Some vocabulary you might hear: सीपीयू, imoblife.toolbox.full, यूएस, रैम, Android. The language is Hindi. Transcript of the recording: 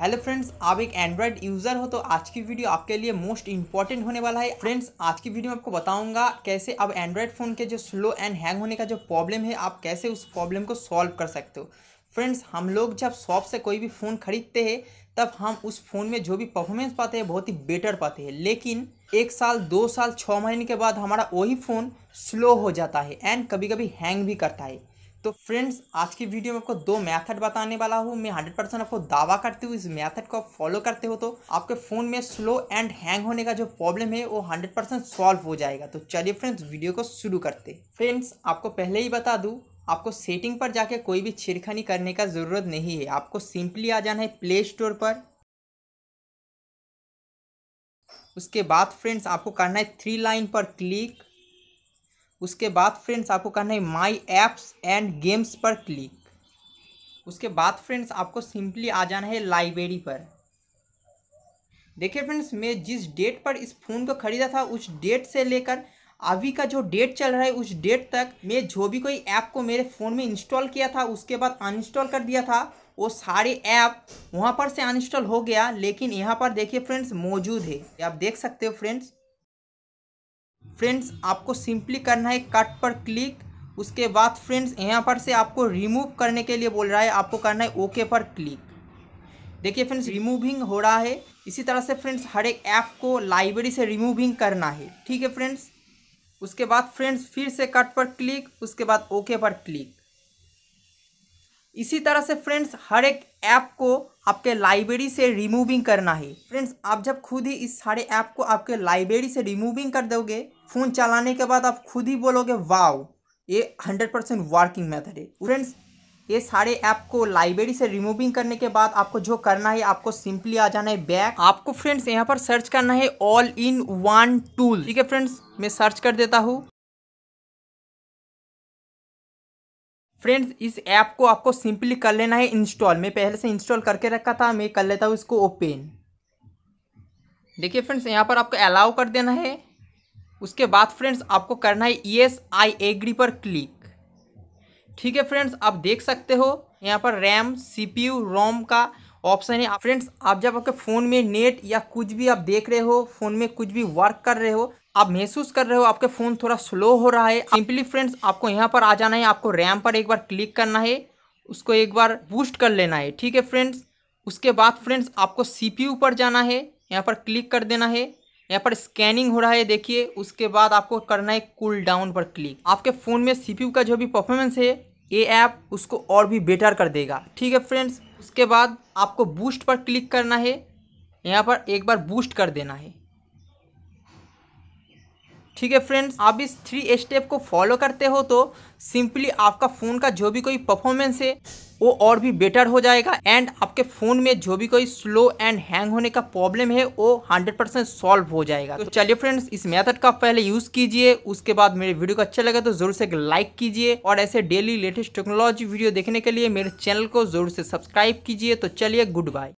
हेलो फ्रेंड्स, आप एक एंड्रॉयड यूज़र हो तो आज की वीडियो आपके लिए मोस्ट इंपॉर्टेंट होने वाला है। फ्रेंड्स, आज की वीडियो में आपको बताऊंगा कैसे आप एंड्रॉयड फ़ोन के जो स्लो एंड हैंग होने का जो प्रॉब्लम है, आप कैसे उस प्रॉब्लम को सॉल्व कर सकते हो। फ्रेंड्स, हम लोग जब शॉप से कोई भी फ़ोन खरीदते हैं तब हम उस फ़ोन में जो भी परफॉर्मेंस पाते हैं बहुत ही बेटर पाते हैं, लेकिन 1 साल 2 साल 6 महीने के बाद हमारा वही फ़ोन स्लो हो जाता है एंड कभी कभी हैंग भी करता है। तो फ्रेंड्स, आज की वीडियो में आपको 2 मेथड बताने वाला हूँ। मैं 100% आपको दावा करती हूँ इस मेथड को आप फॉलो करते हो तो आपके फ़ोन में स्लो एंड हैंग होने का जो प्रॉब्लम है वो 100% सॉल्व हो जाएगा। तो चलिए फ्रेंड्स, वीडियो को शुरू करते हैं। फ्रेंड्स, आपको पहले ही बता दूँ, आपको सेटिंग पर जाके कोई भी छेड़खानी करने का ज़रूरत नहीं है। आपको सिंपली आ जाना है प्ले स्टोर पर। उसके बाद फ्रेंड्स, आपको करना है 3 लाइन पर क्लिक। उसके बाद फ्रेंड्स, आपको करना है माई एप्स एंड गेम्स पर क्लिक। उसके बाद फ्रेंड्स, आपको सिंपली आ जाना है लाइब्रेरी पर। देखिए फ्रेंड्स, मैं जिस डेट पर इस फ़ोन को ख़रीदा था उस डेट से लेकर अभी का जो डेट चल रहा है उस डेट तक मैं जो भी कोई ऐप को मेरे फ़ोन में इंस्टॉल किया था उसके बाद अनइंस्टॉल कर दिया था, वो सारे ऐप वहाँ पर से अनइंस्टॉल हो गया, लेकिन यहाँ पर देखिए फ्रेंड्स मौजूद है, आप देख सकते हो। फ्रेंड्स, आपको सिंपली करना है कट पर क्लिक। उसके बाद फ्रेंड्स, यहाँ पर से आपको रिमूव करने के लिए बोल रहा है, आपको करना है ओके पर क्लिक। देखिए फ्रेंड्स, रिमूविंग हो रहा है। इसी तरह से फ्रेंड्स हर एक ऐप को लाइब्रेरी से रिमूविंग करना है, ठीक है फ्रेंड्स। उसके बाद फ्रेंड्स फिर से कट पर क्लिक, उसके बाद ओके पर क्लिक। इसी तरह से फ्रेंड्स हर एक ऐप को आपके लाइब्रेरी से रिमूविंग करना है। फ्रेंड्स, आप जब खुद ही इस सारे ऐप को आपके लाइब्रेरी से रिमूविंग कर दोगे, फ़ोन चलाने के बाद आप खुद ही बोलोगे वाओ, ये 100% वर्किंग मेथड है। फ्रेंड्स, ये सारे ऐप को लाइब्रेरी से रिमूविंग करने के बाद आपको जो करना है, आपको सिंपली आ जाना है बैक। आपको फ्रेंड्स यहाँ पर सर्च करना है ऑल इन वन टूल, ठीक है फ्रेंड्स। मैं सर्च कर देता हूँ। फ्रेंड्स, इस ऐप को आपको सिंपली कर लेना है इंस्टॉल। मैं पहले से इंस्टॉल करके रखा था, मैं कर लेता हूँ इसको ओपन। देखिए फ्रेंड्स, यहाँ पर आपको अलाउ कर देना है। उसके बाद फ्रेंड्स आपको करना है येस आई एग्री पर क्लिक, ठीक है फ्रेंड्स। आप देख सकते हो यहाँ पर रैम, सीपीयू, रोम का ऑप्शन है। फ्रेंड्स, आप जब आपके फ़ोन में नेट या कुछ भी आप देख रहे हो, फ़ोन में कुछ भी वर्क कर रहे हो, आप महसूस कर रहे हो आपके फ़ोन थोड़ा स्लो हो रहा है, सिंपली फ्रेंड्स आपको यहाँ पर आ जाना है। आपको रैम पर एक बार क्लिक करना है, उसको एक बार बूस्ट कर लेना है, ठीक है फ्रेंड्स। उसके बाद फ्रेंड्स आपको सीपीयू पर जाना है, यहाँ पर क्लिक कर देना है। यहाँ पर स्कैनिंग हो रहा है, देखिए। उसके बाद आपको करना है कूल डाउन पर क्लिक। आपके फ़ोन में सीपीयू का जो भी परफॉर्मेंस है, ये ऐप उसको और भी बेटर कर देगा, ठीक है फ्रेंड्स। उसके बाद आपको बूस्ट पर क्लिक करना है, यहाँ पर एक बार बूस्ट कर देना है, ठीक है फ्रेंड्स। आप इस 3 स्टेप को फॉलो करते हो तो सिंपली आपका फ़ोन का जो भी कोई परफॉर्मेंस है वो और भी बेटर हो जाएगा एंड आपके फ़ोन में जो भी कोई स्लो एंड हैंग होने का प्रॉब्लम है वो 100% सॉल्व हो जाएगा। तो चलिए फ्रेंड्स, इस मेथड का पहले यूज़ कीजिए। उसके बाद मेरे वीडियो को अच्छा लगे तो ज़रूर से एक लाइक कीजिए और ऐसे डेली लेटेस्ट टेक्नोलॉजी वीडियो देखने के लिए मेरे चैनल को ज़रूर से सब्सक्राइब कीजिए। तो चलिए, गुड बाय।